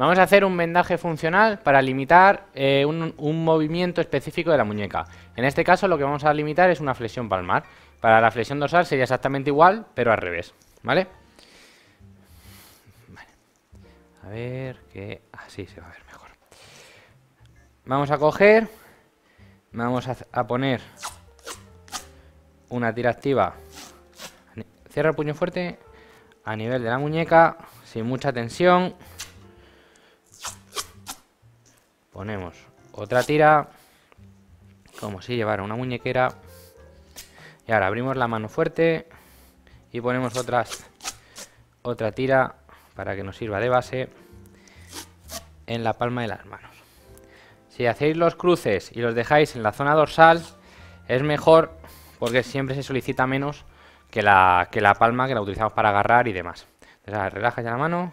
Vamos a hacer un vendaje funcional para limitar un movimiento específico de la muñeca. En este caso lo que vamos a limitar es una flexión palmar. Para la flexión dorsal sería exactamente igual, pero al revés, ¿vale? A ver, que así se va a ver mejor. Vamos a coger, vamos a poner una tira activa. Cierra el puño fuerte a nivel de la muñeca, sin mucha tensión. Ponemos otra tira, como si llevara una muñequera. Y ahora abrimos la mano fuerte y ponemos otra tira para que nos sirva de base en la palma de las manos. Si hacéis los cruces y los dejáis en la zona dorsal, es mejor porque siempre se solicita menos que la palma que la utilizamos para agarrar y demás. Entonces, ahora relaja ya la mano,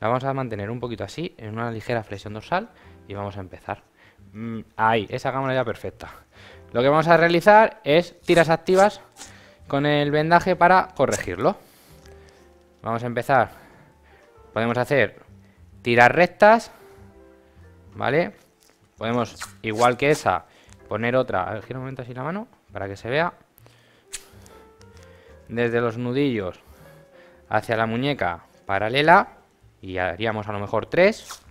la vamos a mantener un poquito así, en una ligera flexión dorsal, y vamos a empezar. Ahí, esa cámara ya perfecta. Lo que vamos a realizar es tiras activas con el vendaje para corregirlo. Vamos a empezar. Podemos hacer tiras rectas, ¿vale? Podemos, igual que esa, poner otra. A ver, gira un momento así la mano para que se vea. Desde los nudillos hacia la muñeca paralela, y haríamos a lo mejor 3.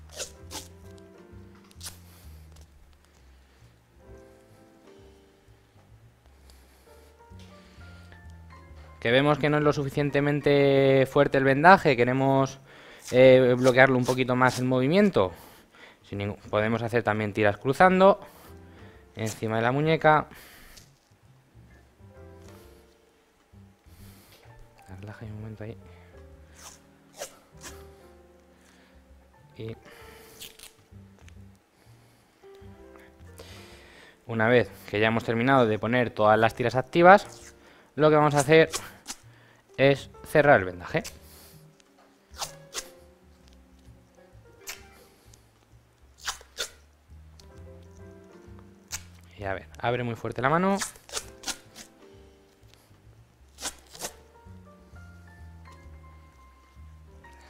Que vemos que no es lo suficientemente fuerte el vendaje, queremos bloquearlo un poquito más el movimiento. Podemos hacer también tiras cruzando encima de la muñeca. Relaja un momento ahí. Y una vez que ya hemos terminado de poner todas las tiras activas, lo que vamos a hacer es cerrar el vendaje. Y a ver, abre muy fuerte la mano.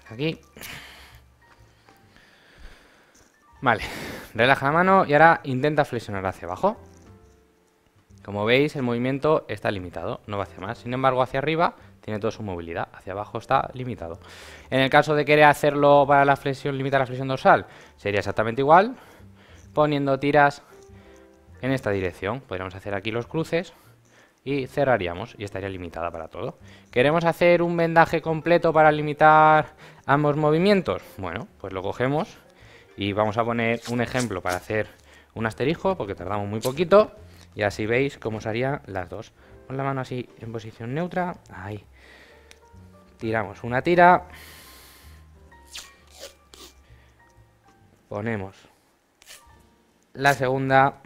Aquí. Vale, relaja la mano y ahora intenta flexionar hacia abajo. Como veis, el movimiento está limitado, no va hacia más. Sin embargo, hacia arriba tiene toda su movilidad, hacia abajo está limitado. En el caso de querer hacerlo para la flexión, limitar la flexión dorsal, sería exactamente igual, poniendo tiras en esta dirección. Podríamos hacer aquí los cruces y cerraríamos y estaría limitada para todo. ¿Queremos hacer un vendaje completo para limitar ambos movimientos? Bueno, pues lo cogemos y vamos a poner un ejemplo para hacer un asterisco, porque tardamos muy poquito, y así veis cómo se harían las dos. Con la mano así en posición neutra, ahí. Tiramos una tira. Ponemos la segunda.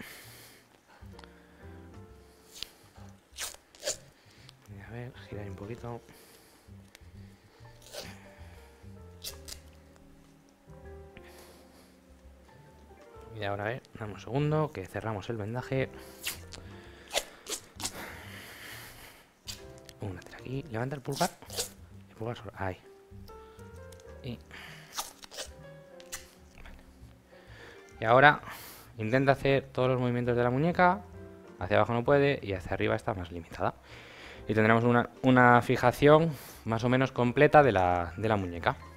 A ver, girar un poquito. Y ahora, a ver, dame un segundo, que cerramos el vendaje. Una tira aquí, levanta el pulgar. El pulgar sobre, ahí. Y, vale. Y ahora intenta hacer todos los movimientos de la muñeca. Hacia abajo no puede y hacia arriba está más limitada. Y tendremos una fijación más o menos completa de la muñeca.